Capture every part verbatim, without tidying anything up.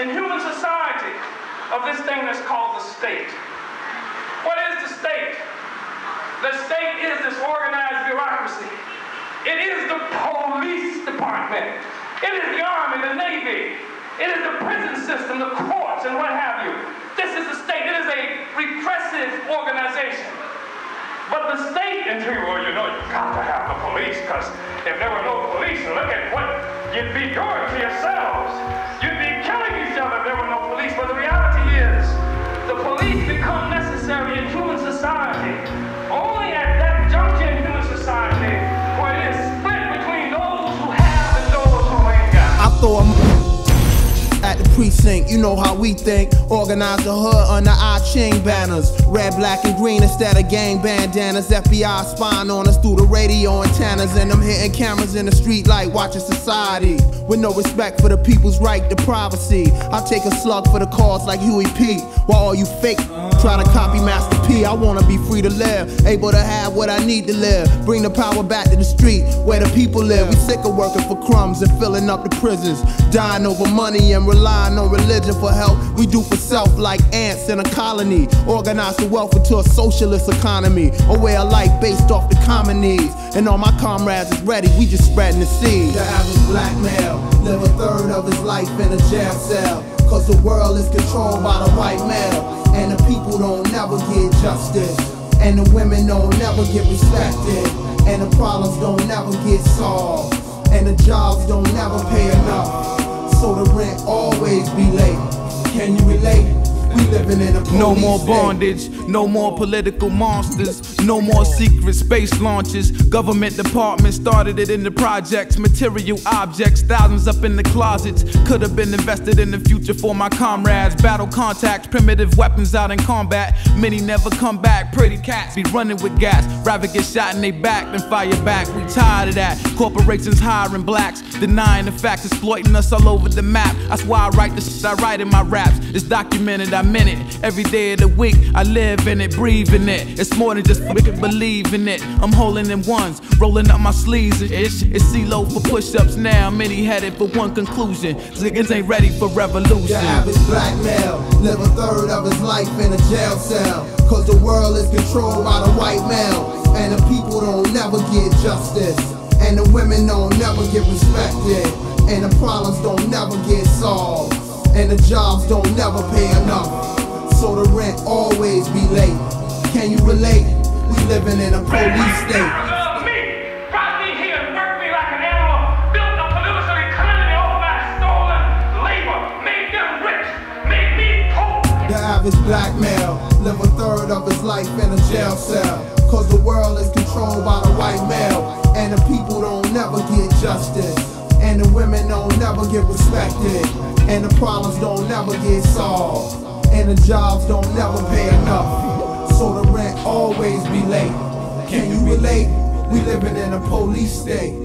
in human society of this thing that's called the state. What is the state? The state is this organized bureaucracy. It is the police department. It is the army, the navy. It is the prison system, the courts, and what have you. This is the state. It is a repressive organization. But the state, and you, well, you know, you've got to have the police, because if there were no police, look at what you'd be doing to yourselves. You'd be killing each other if there were no police. But the reality is, the police become necessary in human society only at that juncture in human society where it is split between those who have and those who ain't got. I throw a at the precinct, you know how we think. Organize the hood under I Ching banners. Red, black, and green instead of gang bandanas. F B I spying on us through the radio antennas, and them hitting cameras in the street like watching society. With no respect for the people's right to privacy. I take a slug for the cause like Huey P, while all you fake try to copy Master P. I wanna be free to live, able to have what I need to live. Bring the power back to the street where the people live. We sick of working for crumbs and filling up the prisons. Dying over money and relying on religion for help. We do for self like ants in a colony. Organize the wealth into a socialist economy, a way of life based off the common needs. And all my comrades is ready, we just spreading the seed. The average black male live a third of his life in a jail cell, cause the world is controlled by the white male. And the people don't never get justice, and the women don't never get respected, and the problems don't never get solved, and the jobs don't never pay enough, so the rent always be late. Can you relate? We living in a police state. No more bondage, no more political monsters, no more secret space launches. Government departments started it in the projects. Material objects, thousands up in the closets. Could have been invested in the future for my comrades. Battle contacts, primitive weapons out in combat. Many never come back. Pretty cats be running with gas. Rather get shot in they back than fire back. We tired of that. Corporations hiring blacks, denying the facts, exploiting us all over the map. That's why I write the shit I write in my raps. It's documented, I meant it. Every day of the week, I live in it, breathe in it. It's more than just fucking believe in it. I'm holding in one. Rolling up my sleeves and ish. It's C-Lo for push-ups now. Many headed for one conclusion: niggas ain't ready for revolution. The average black male live a third of his life in a jail cell, cause the world is controlled by the white male. And the people don't never get justice, and the women don't never get respected, and the problems don't never get solved, and the jobs don't never pay enough, so the rent always be late. Can you relate? We living in a police state. This black male live a third of his life in a jail cell, cause the world is controlled by the white male, and the people don't never get justice, and the women don't never get respected, and the problems don't never get solved, and the jobs don't never pay enough, so the rent always be late. Can you relate? We living in a police state.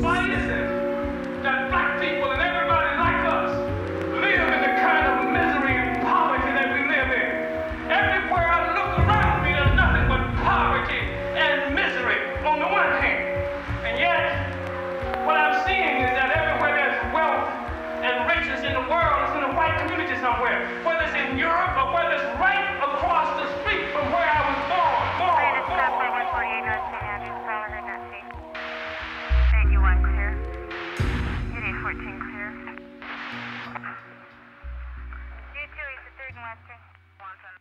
Somewhere, whether it's in Europe or whether it's right across the street from where I was born. born, born. eighty-one clear. eighty-fourteen clear. U two is the third and last thing.